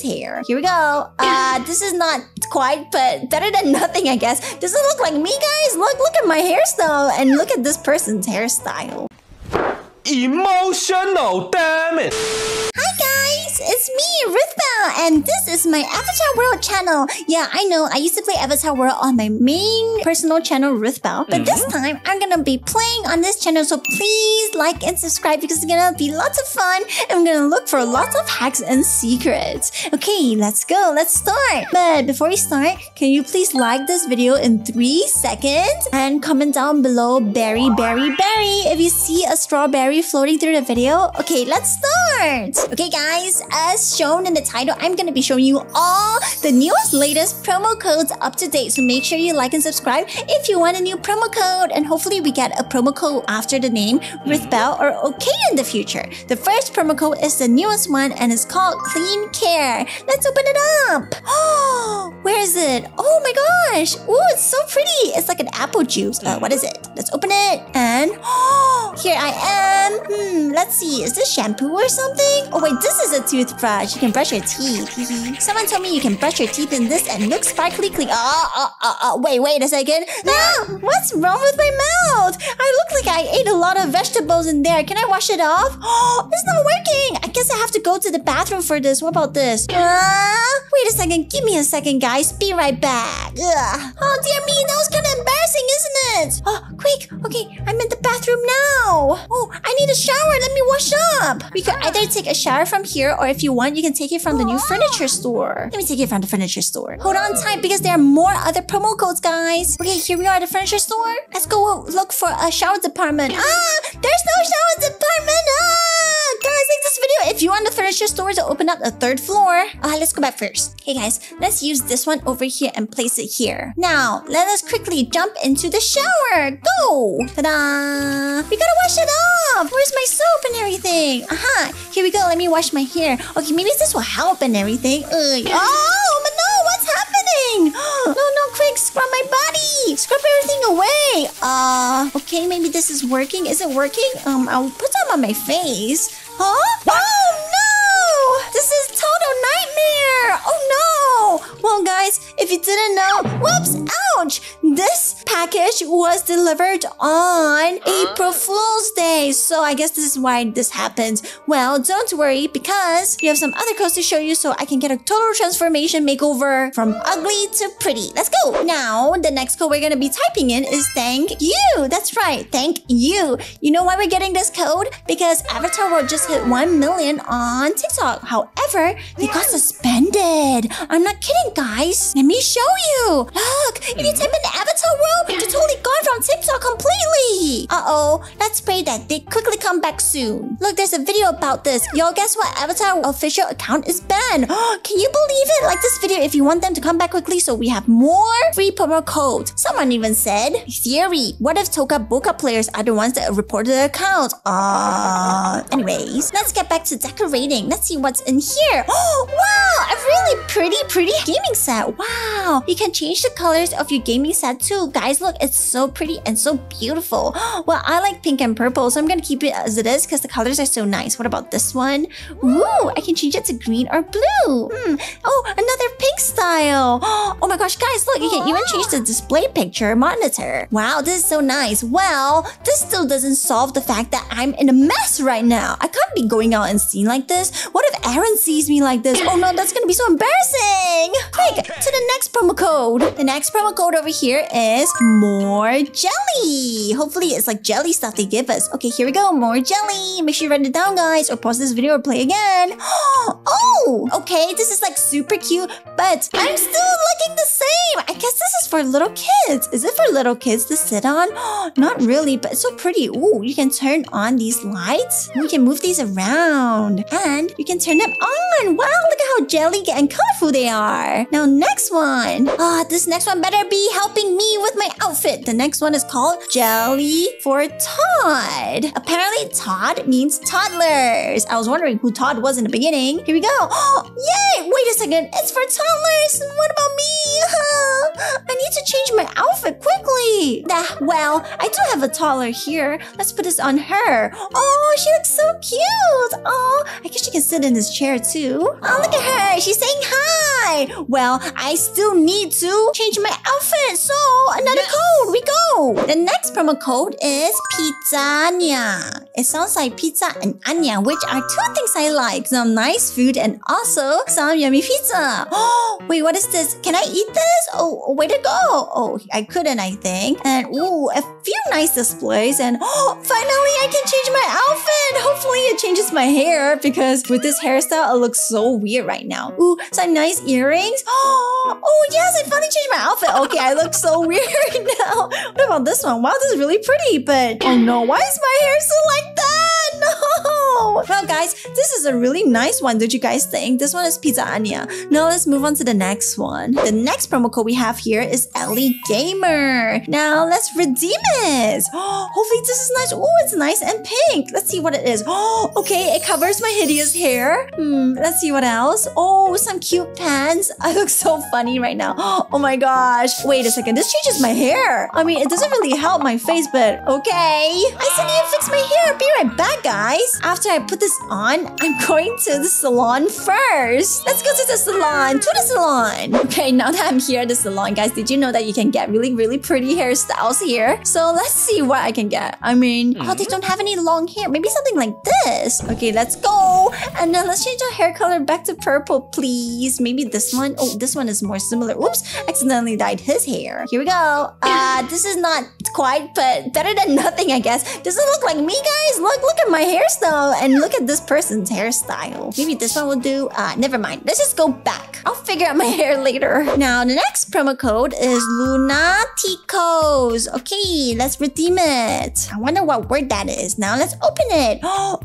his hair. Here we go. This is not quite, but better than nothing, I guess. Does it look like me, guys? Look at my hairstyle and look at this person's hairstyle. Emotional, damn it! Hi guys, it's me, Ruth Bell, and this is my Avatar World channel. Yeah, I know, I used to play Avatar World on my main personal channel, Ruth Bell. But this time, I'm gonna be playing on this channel, so please like and subscribe because it's gonna be lots of fun. I'm gonna look for lots of hacks and secrets. Okay, let's go, let's start. But before we start, can you please like this video in 3 seconds? And comment down below, berry, berry, berry, if you see a strawberry floating through the video. Okay, let's start. Okay guys, as shown in the title, I'm gonna be showing you all the newest, latest promo codes up to date. So make sure you like and subscribe if you want a new promo code, and hopefully we get a promo code after the name Ruth Bell or OK in the future. The first promo code is the newest one and it's called Clean Care. Let's open it up. Oh, where is it? Oh my gosh. Oh, it's so pretty. It's like an apple juice. What is it? Let's open it and oh, here I am. Let's see. Is this shampoo or something? Oh wait, this is a toothbrush. You can brush your teeth. Someone told me you can brush your teeth in this and look sparkly clean. Wait a second. Ah, what's wrong with my mouth? I look like I ate a lot of vegetables in there. Can I wash it off? Oh, it's not working. I guess I have to go to the bathroom for this. What about this? Wait a second. Give me a second, guys. Be right back. Ugh. Oh dear me, that was kind of embarrassing, isn't it? Oh, quick. Okay, I'm in the bathroom now. Oh, I need a shower. Let me wash up. We could either take a shower from here, or if you want, you can take it from the new furniture store. Let me take it from the furniture store. Hold on tight because there are more other promo codes, guys. Okay, here we are at the furniture store. Let's go look for a shower department. Ah, there's no shower department. Ah, guys, like this video if you want the furniture store to open up the third floor. Let's go back first. Okay, guys, let's use this one over here and place it here. Now, let us quickly jump into the shower. Go. Ta-da. We gotta wash it off. Where's my soap and everything? Aha! Here we go. Let me wash my hair. Okay, maybe this will help and everything. Ugh. Oh, but no! What's happening? No, quick! Scrub my body! Scrub everything away! Okay, maybe this is working. Is it working? I'll put some on my face. Huh? Oh, no! This is total nightmare! Oh, no! Well, guys, if you didn't know... Whoops! Ouch! This package was delivered on April Fool's Day. So I guess this is why this happens. Well, don't worry because we have some other codes to show you so I can get a total transformation makeover from ugly to pretty. Let's go. Now, the next code we're going to be typing in is thank you. That's right. Thank you. You know why we're getting this code? Because Avatar World just hit 1 million on TikTok. However, they got suspended. I'm not kidding, guys. Let me show you. Look, if you type in Avatar World, you're totally gone from TikTok completely. Uh-oh. Let's pray that they quickly come back soon. Look, there's a video about this. Y'all, guess what? Avatar official account is banned. Can you believe it? Like this video if you want them to come back quickly so we have more free promo codes. Someone even said, theory, what if Toka Boca players are the ones that reported their accounts? Anyways, let's get back to decorating. Let's see what's in here. Oh, wow! A really pretty gaming set. Wow! You can change the colors of your gaming set too. Guys, look, it's so pretty and so beautiful. Well, I like pink and purple, so I'm gonna keep it as it is because the colors are so nice. What about this one? Ooh, I can change it to green or blue. Oh, another pink style. Oh my gosh, guys, look, you can even change the display picture monitor. Wow, this is so nice. Well, this still doesn't solve the fact that I'm in a mess right now. I can't be going out and seen like this. What if Aaron sees me like this? Oh no, that's gonna be so embarrassing. Quick, to the next promo code. The next promo code over here is more jelly. Hopefully it's like jelly stuff they give us. Okay, here we go. More jelly. Make sure you write it down, guys, or pause this video or play again. Oh, okay. This is like super cute, but I'm still looking the same. I guess this is for little kids. Is it for little kids to sit on? Not really, but it's so pretty. Ooh, you can turn on these lights. We can move these around and you can turn them on. Wow, look at how jelly and colorful they are. Now, next one. This next one better be helping me with my outfit. The next one is called Jelly for Todd. Apparently, Todd means toddlers. I was wondering who Todd was in the beginning. Here we go. Oh, yay! Wait a second. again, it's for toddlers. What about me? I need to change my outfit quickly. Well, I do have a toddler here. Let's put this on her. Oh, she looks so cute. Oh, I guess she can sit in this chair too. Oh, look at her. She's saying hi. Well, I still need to change my outfit. So another code. We go. The next promo code is Pizzania. It sounds like pizza and anya, which are two things I like. Some nice food and also some yummy pizza. Oh, wait, what is this? Can I eat this? Oh, way to go. Oh, I couldn't, I think. And ooh, a few nice displays. And oh, finally, I can change my outfit. Hopefully, it changes my hair because with this hairstyle, it looks so weird right now. Ooh, some nice earrings. Oh, yes, I finally changed my outfit. Okay, I look so weird right now. What about this one? Wow, this is really pretty, but oh no, why is my hair still like that? No! Well, guys, this is a really nice one, don't you guys think? This one is Pizzania. Now, let's move on to the next one. The next promo code we have here is Ellie Gamer. Now, let's redeem it. Oh, hopefully, this is nice. Oh, it's nice and pink. Let's see what it is. Oh, okay, it covers my hideous hair. Let's see what else. Oh, some cute pants. I look so funny right now. Oh my gosh. Wait a second. This changes my hair. I mean, it doesn't really help my face, but okay. I still need to fix my hair. Be right back, guys. After I put this on, I'm going to the salon first. Let's go to the salon. To the salon. Okay, now that I'm here at the salon, guys, did you know that you can get really, really pretty hairstyles here? So let's see what I can get. I mean, oh, they don't have any long hair. Maybe something like this. Okay, let's go. And then let's change our hair color back to purple, please. Maybe this one. Oh, this one is more similar. Oops, accidentally dyed his hair. Here we go. This is not quite, but better than nothing, I guess. Does it look like me, guys? Look at my hairstyle and look at this person's hairstyle. Maybe this one will do. Never mind. Let's just go back. I'll figure out my hair later. Now, the next promo code is LUNATICOS. Okay, let's redeem it. I wonder what word that is. Now, let's open it. Ooh,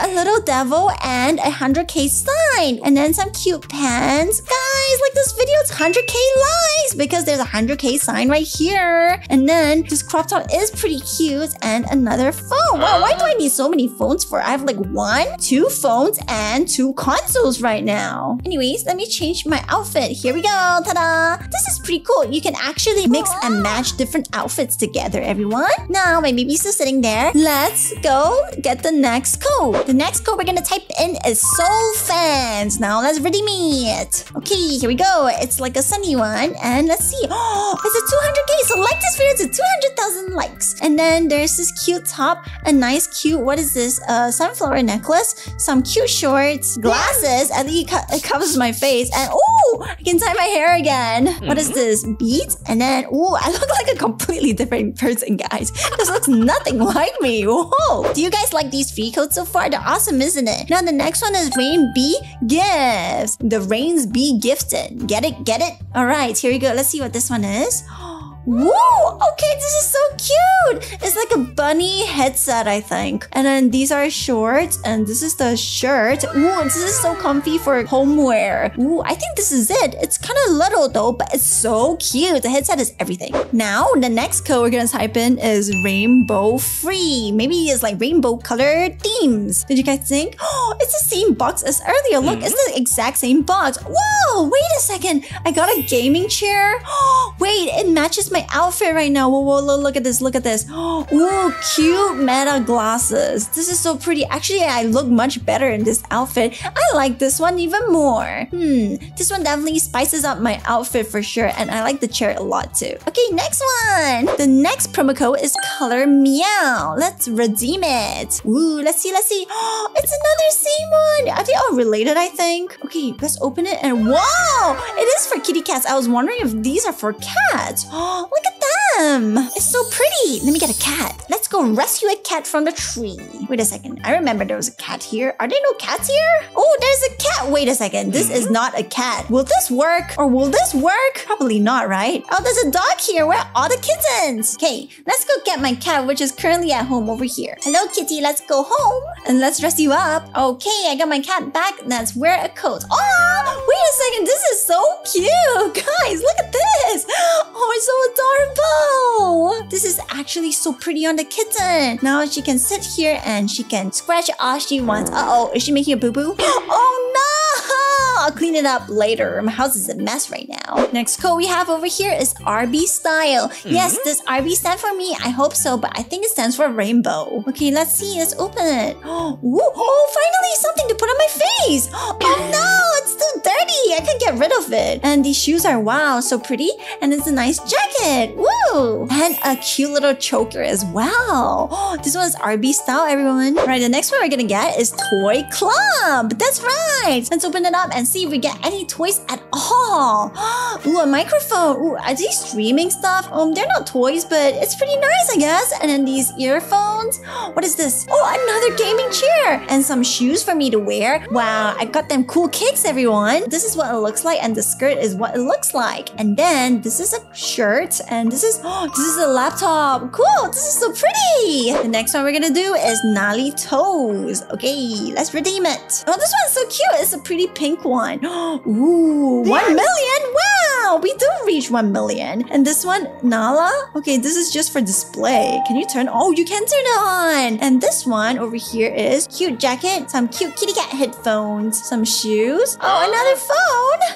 a little devil and a 100K sign. And then some cute pants. Guys, like this video, it's 100K likes because there's a 100K sign right here. And then this crop top is pretty cute and another phone. Wow, why do I need so many phones for? I have like 1, 2 phones and 2 consoles right now. Anyways, let me change my outfit. Here we go. Ta-da! This is pretty cool. You can actually mix and match different outfits together, everyone. Now, my baby's still sitting there. Let's go get the next code. The next code we're gonna type in is SoulFans. Now, let's redeem it. Okay, here we go. It's like a sunny one. And let's see. Oh, it's a 200K. So like this video to 200,000 likes. And then there's this cute top, a nice cute, what is this? A sunflower necklace, some cute shorts, glasses. I think it covers my face. And oh, I can tie my hair again. What is this? Beads? And then, oh, I look like a completely different person, guys. This looks nothing like me. Whoa. Do you guys like these free codes so far? They're awesome, isn't it? Now, the next one is Rain Be Gifts. The Rains Be Gifted. Get it? Get it? All right, here we go. Let's see what this one is. Whoa! Okay, this is so cute! It's like a bunny headset, I think. And then these are shorts, and this is the shirt. Ooh, this is so comfy for homeware. Ooh, I think this is it. It's kind of little though, but it's so cute. The headset is everything. Now, the next code we're gonna type in is Rainbow Free. Maybe it's like rainbow colored themes. Did you guys think? Oh, it's the same box as earlier. Look, it's the exact same box. Whoa! Wait a second. I got a gaming chair. Oh, wait, it matches my outfit right now. Whoa, whoa, look at this, look at this. Ooh, cute meta glasses. This is so pretty. Actually, I look much better in this outfit. I like this one even more. This one definitely spices up my outfit for sure, and I like the chair a lot too. Okay, next one. The next promo code is COLORMEOW. Let's redeem it. Ooh, let's see. Oh, it's another same one. Are they all related, I think? Okay, let's open it and wow! It is for kitty cats. I was wondering if these are for cats. Oh, look at them! It's so pretty! Let me get a cat. Let's go rescue a cat from the tree. Wait a second. I remember there was a cat here. Are there no cats here? Oh, there's a cat! Wait a second. This is not a cat. Will this work? Or will this work? Probably not, right? Oh, there's a dog here. Where are all the kittens? Okay, let's go get my cat, which is currently at home over here. Hello, kitty. Let's go home. And let's dress you up. Okay, I got my cat back. Let's wear a coat. Oh, wait a second. This is so cute. Guys, look at this. Oh, it's so adorable! This is actually so pretty on the kitten. Now she can sit here and she can scratch all she wants. Uh-oh, is she making a boo-boo? Oh no! I'll clean it up later. My house is a mess right now. Next code we have over here is RB style. Yes, does RB stand for me? I hope so, but I think it stands for rainbow. Okay, let's see. Let's open it. Oh, finally something to put on my face. Oh no, it's too dirty. I can get rid of it. And these shoes are, wow, so pretty. And it's a nice jacket. Woo! And a cute little choker as well. Oh, this one's RB style, everyone. Right, the next one we're gonna get is Toy Club. That's right. Let's open it up and see if we get any toys at all. Ooh, a microphone. Ooh, are these streaming stuff? They're not toys, but it's pretty nice, I guess. And then these earphones. What is this? Oh, another gaming chair. And some shoes for me to wear. Wow, I got them cool kicks, everyone. This is what it looks like, and the skirt is what it looks like. And then this is a shirt, and this is a laptop. Cool, this is so pretty. The next one we're gonna do is Nali Toes. Okay, let's redeem it. Oh, this one's so cute. It's a pretty pink one. Ooh, 1 million. Wow, we do reach 1 million. And this one, Nala. Okay, this is just for display. Can you turn? Oh, you can turn it on. And this one over here is cute jacket, some cute kitty cat headphones, some shoes. Oh, another phone.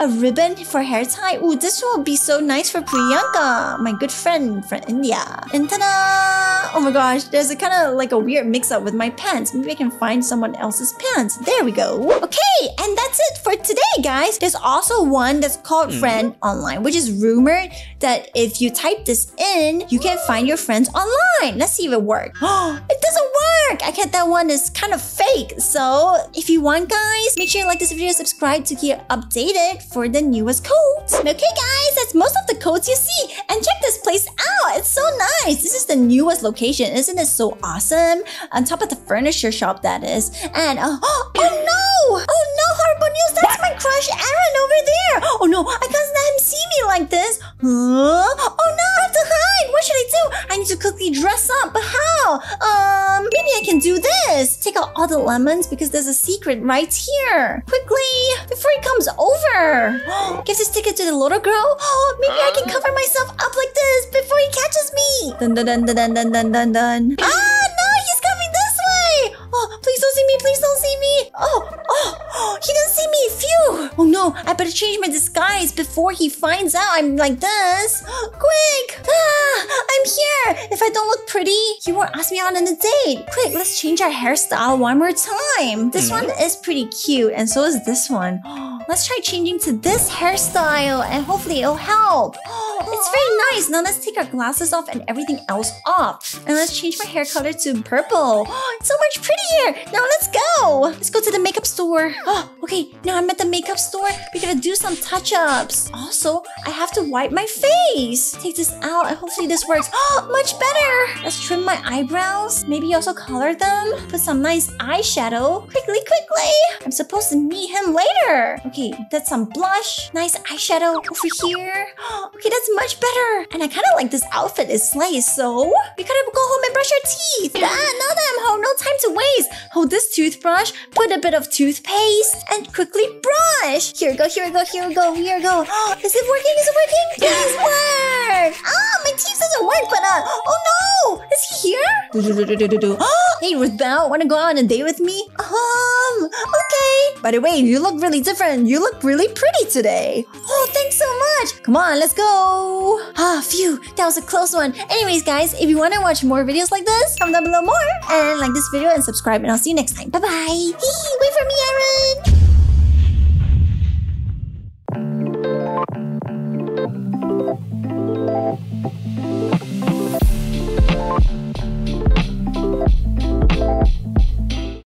A ribbon for hair tie. Ooh, this will be so nice for Priyanka, my good friend from India. And ta-da! Oh my gosh, there's a kind of like a weird mix-up with my pants. Maybe I can find someone else's pants. There we go. Okay, and that's it for today, guys. There's also one that's called Friend Online, which is rumored that if you type this in, you can find your friends online. Let's see if it works. Oh, it doesn't work. I get that one is kind of fake. So if you want, guys, make sure you like this video, subscribe to get updated for the newest codes. Okay, guys, that's most of the codes you see. And check this place out. It's so nice. This is the newest location. Isn't it so awesome? On top of the furniture shop, that is. And oh no, horrible news. That's my crush, Aaron, over there. Oh no, I can't let him see me like this. Huh? Oh no, I have to hide. What should I do? I need to quickly dress up, but how? Maybe I can do this. Take out all the lemons because there's a secret right here. Quickly, before he comes over. Gives his ticket to the little girl. Oh, maybe I can cover myself up like this before he catches me. Dun dun dun dun dun dun dun dun. Ah, no, he's coming this way. Oh, please don't see me. Please don't see me. Oh, he didn't see me. Phew. Oh no, I better change my disguise before he finds out I'm like this. Quick. Ah, I'm here. If I don't look pretty, he won't ask me out on a date. Quick, let's change our hairstyle one more time. This one is pretty cute, and so is this one. Let's try changing to this hairstyle, and hopefully it'll help. It's very nice. Now let's take our glasses off and everything else off. And let's change my hair color to purple. It's so much prettier. Now let's go. Let's go to the makeup store. Oh, okay, now I'm at the makeup store. We're gonna do some touch-ups. Also, I have to wipe my face. Take this out and hopefully this works. Oh, much better. Let's trim my eyebrows. Maybe also color them. Put some nice eyeshadow. Quickly, quickly. I'm supposed to meet him later. Okay, that's some blush. Nice eyeshadow over here. Okay, that's much better. And I kind of like this outfit. It slays, so we gotta go home and brush our teeth. Ah, now that I'm home, no time to waste. Hold this toothbrush, put a bit of toothpaste, and quickly brush. Here we go, here we go, here we go, here we go. Oh, is it working? Is it working? Please work! Ah, my teeth doesn't work, but oh no! Is he here? Oh, hey, Ruth Bell, wanna go out on a date with me? Okay. By the way, you look really different. You look really pretty today. Oh, thanks so much. Come on, let's go. Ah, phew, that was a close one. Anyways, guys, if you wanna watch more videos like this, comment down below more and like this video and subscribe, and I'll see you next time. Bye-bye.